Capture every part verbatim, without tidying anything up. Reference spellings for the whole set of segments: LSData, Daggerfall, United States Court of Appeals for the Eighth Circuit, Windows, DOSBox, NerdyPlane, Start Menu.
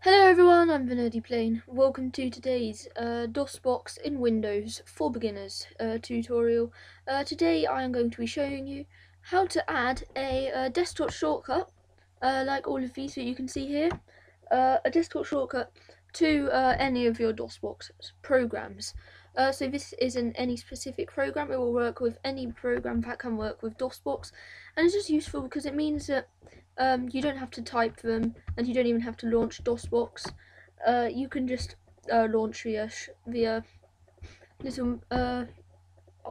Hello everyone, I'm the NerdyPlane. Welcome to today's uh, DOSBox in Windows for Beginners uh, tutorial. Uh, today I am going to be showing you how to add a, a desktop shortcut, uh, like all of these that you can see here, uh, a desktop shortcut to uh, any of your DOSBox programs. Uh, so this isn't any specific program, it will work with any program that can work with DOSBox, and it's just useful because it means that um, you don't have to type them and you don't even have to launch DOSBox. Uh, you can just uh, launch the, the uh, little uh,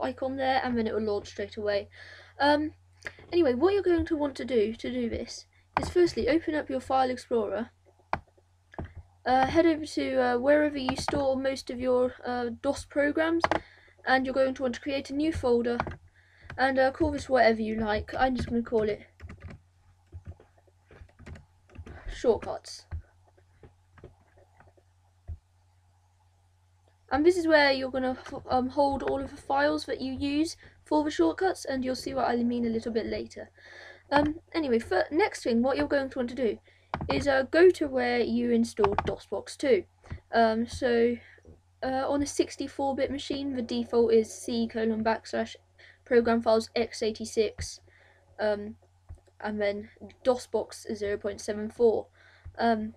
icon there and then it will launch straight away. Um, anyway, what you're going to want to do to do this is firstly open up your File Explorer. Uh, head over to uh, wherever you store most of your uh, DOS programs, and you're going to want to create a new folder and uh, call this whatever you like. I'm just going to call it Shortcuts. And this is where you're going to um, hold all of the files that you use for the shortcuts, and you'll see what I mean a little bit later. Um, anyway, for next thing, what you're going to want to do is uh, go to where you installed DOSBox two. Um, so uh, on a sixty-four bit machine, the default is C colon backslash program files x eighty-six um, and then DOSBox zero point seven four. Um,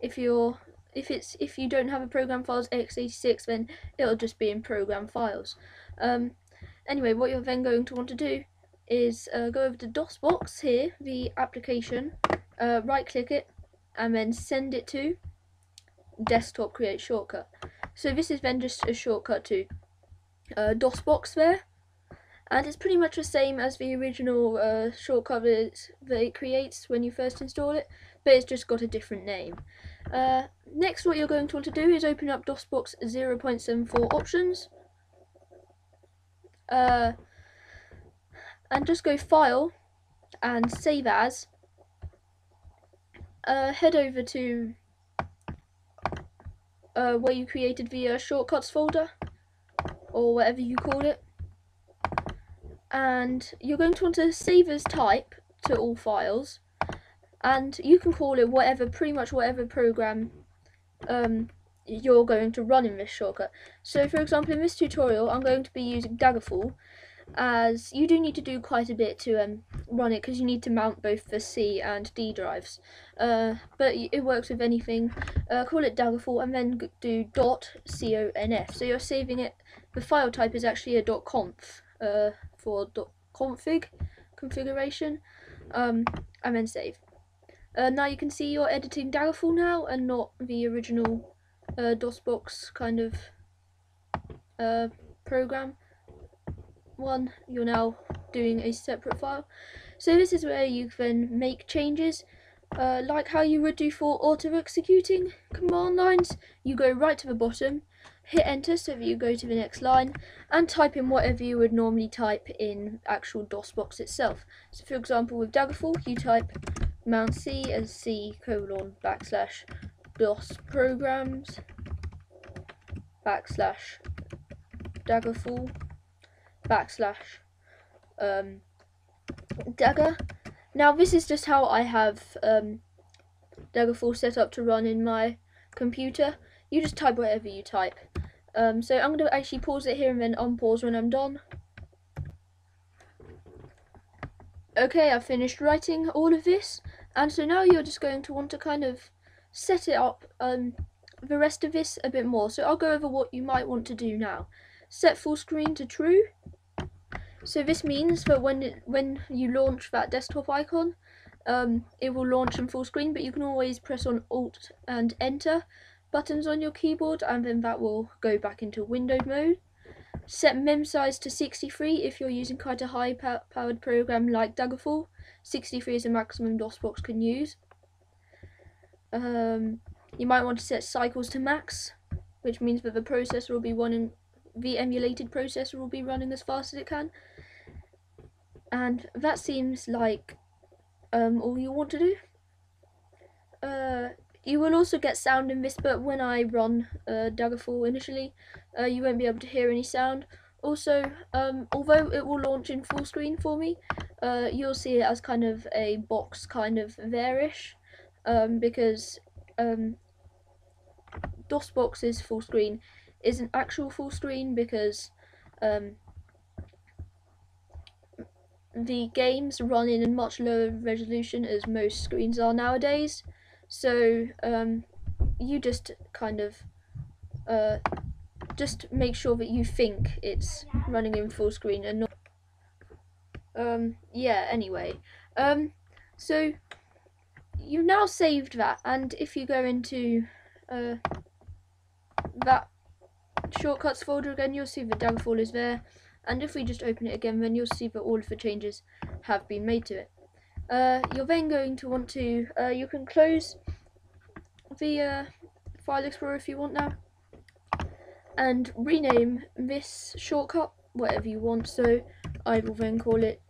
if you're if it's if you don't have a program files x eighty-six, then it'll just be in program files. Um, anyway, what you're then going to want to do is uh, go over to DOSBox here, the application. Uh, right click it and then send it to desktop create shortcut. So this is then just a shortcut to uh, DOSBox there, and it's pretty much the same as the original uh, shortcut that, it's, that it creates when you first install it, but it's just got a different name. Uh, next, what you're going to want to do is open up DOSBox zero point seven four options uh, and just go file and save as. Uh, head over to uh, where you created the uh, shortcuts folder, or whatever you called it, and you're going to want to save as type to all files, and you can call it whatever, pretty much whatever program um, you're going to run in this shortcut. So for example, in this tutorial I'm going to be using Daggerfall, as you do need to do quite a bit to um, run it, because you need to mount both the C and D drives, uh, but it works with anything. Uh, call it Daggerfall and then do .conf, so you're saving it. The file type is actually a .conf uh, for .config configuration, um, and then save. Uh, now you can see you're editing Daggerfall now and not the original uh, DOSBox kind of uh, program one. You're now doing a separate file, so this is where you can make changes uh, like how you would do for auto executing command lines. You go right to the bottom, hit enter so that you go to the next line, and type in whatever you would normally type in actual DOSBox itself. So for example, with Daggerfall you type mount C as C colon backslash DOS programs backslash Daggerfall backslash um, dagger. Now this is just how I have um, Daggerfall set up to run in my computer. You just type whatever you type. Um, so I'm going to actually pause it here and then unpause when I'm done. Okay, I've finished writing all of this, and so now you're just going to want to kind of set it up, um, the rest of this a bit more. So I'll go over what you might want to do now. Set full screen to true. So this means that when it, when you launch that desktop icon, um, it will launch in full screen, but you can always press on Alt and Enter buttons on your keyboard, and then that will go back into window mode. Set mem size to sixty-three if you're using quite a high pow powered program like Daggerfall. sixty-three is the maximum DOSBox can use. Um, you might want to set cycles to max, which means that the processor will be one in the emulated processor will be running as fast as it can, and that seems like um, all you want to do. Uh, you will also get sound in this, but when I run uh, Daggerfall initially, uh, you won't be able to hear any sound. Also, um, although it will launch in full screen for me, uh, you'll see it as kind of a box kind of there-ish, um, because um, DOSBox's full screen isn't actual full screen because um, the games run in a much lower resolution as most screens are nowadays, so um, you just kind of uh, just make sure that you think it's running in full screen and not um, yeah anyway um, so you've now saved that, and if you go into uh, that shortcuts folder again, you'll see the Daggerfall is there, and if we just open it again, then you'll see that all of the changes have been made to it. Uh, you're then going to want to, uh, you can close the uh, file explorer if you want now, and rename this shortcut whatever you want, so I will then call it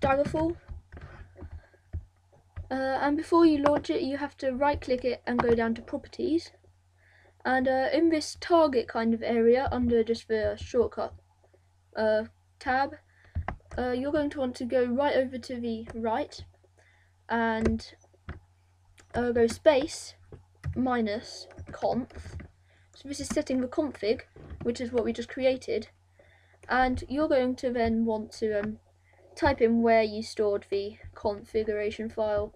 Daggerfall. Uh, and before you launch it, you have to right click it and go down to properties, and uh, in this target kind of area under just the shortcut uh, tab, uh, you're going to want to go right over to the right and uh, go space minus conf. So this is setting the config, which is what we just created, and you're going to then want to um, type in where you stored the configuration file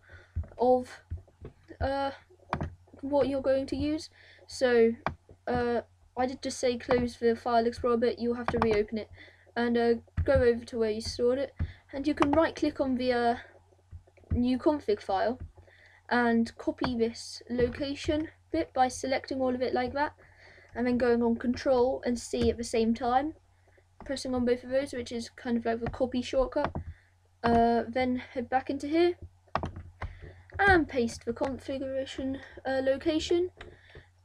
of uh, what you're going to use. So uh, I did just say close the file explorer, but you'll have to reopen it and uh, go over to where you stored it, and you can right click on the uh, new config file and copy this location bit by selecting all of it like that, and then going on control and C at the same time, pressing on both of those, which is kind of like the copy shortcut. Uh, then head back into here and paste the configuration uh, location,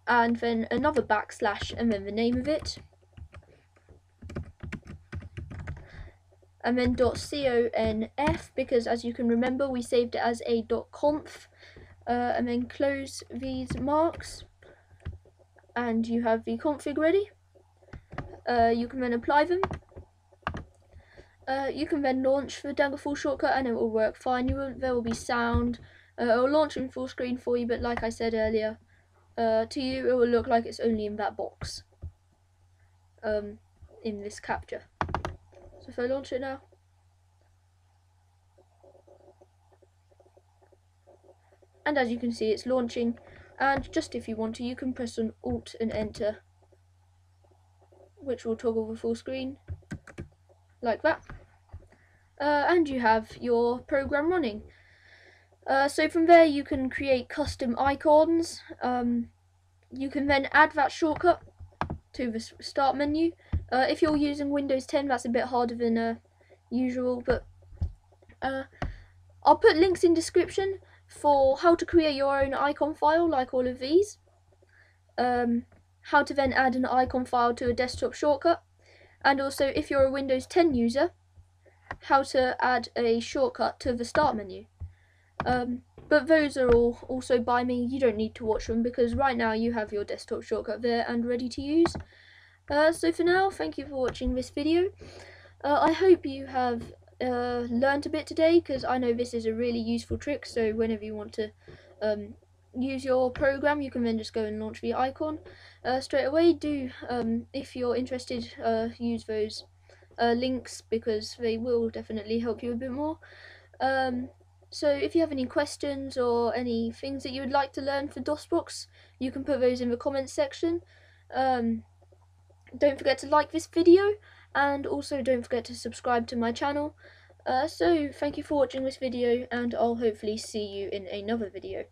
and then another backslash and then the name of it, and then .conf, because as you can remember, we saved it as a .conf, uh, and then close these marks, and you have the config ready. Uh, you can then apply them. Uh, you can then launch the Daggerfall shortcut and it will work fine. You will, there will be sound. Uh, it will launch in full screen for you, but like I said earlier, uh, to you it will look like it's only in that box, um, in this capture. So if I launch it now, and as you can see, it's launching. And just if you want to, you can press on Alt and Enter, which will toggle the full screen like that, uh, and you have your program running. Uh, so from there you can create custom icons. Um, you can then add that shortcut to the start menu. Uh, if you're using Windows ten, that's a bit harder than uh, usual, but uh, I'll put links in description for how to create your own icon file like all of these, um, how to then add an icon file to a desktop shortcut, and also if you're a Windows ten user, how to add a shortcut to the start menu. Um, but those are all also by me. You don't need to watch them because right now you have your desktop shortcut there and ready to use. Uh, so for now, thank you for watching this video. Uh, I hope you have uh, learned a bit today, because I know this is a really useful trick, so whenever you want to um, use your program, you can then just go and launch the icon uh, straight away. Do um, if you're interested, uh, use those uh, links, because they will definitely help you a bit more. Um, so if you have any questions or any things that you would like to learn for DOSBox, you can put those in the comments section. Um, don't forget to like this video, and also don't forget to subscribe to my channel. Uh, so thank you for watching this video, and I'll hopefully see you in another video.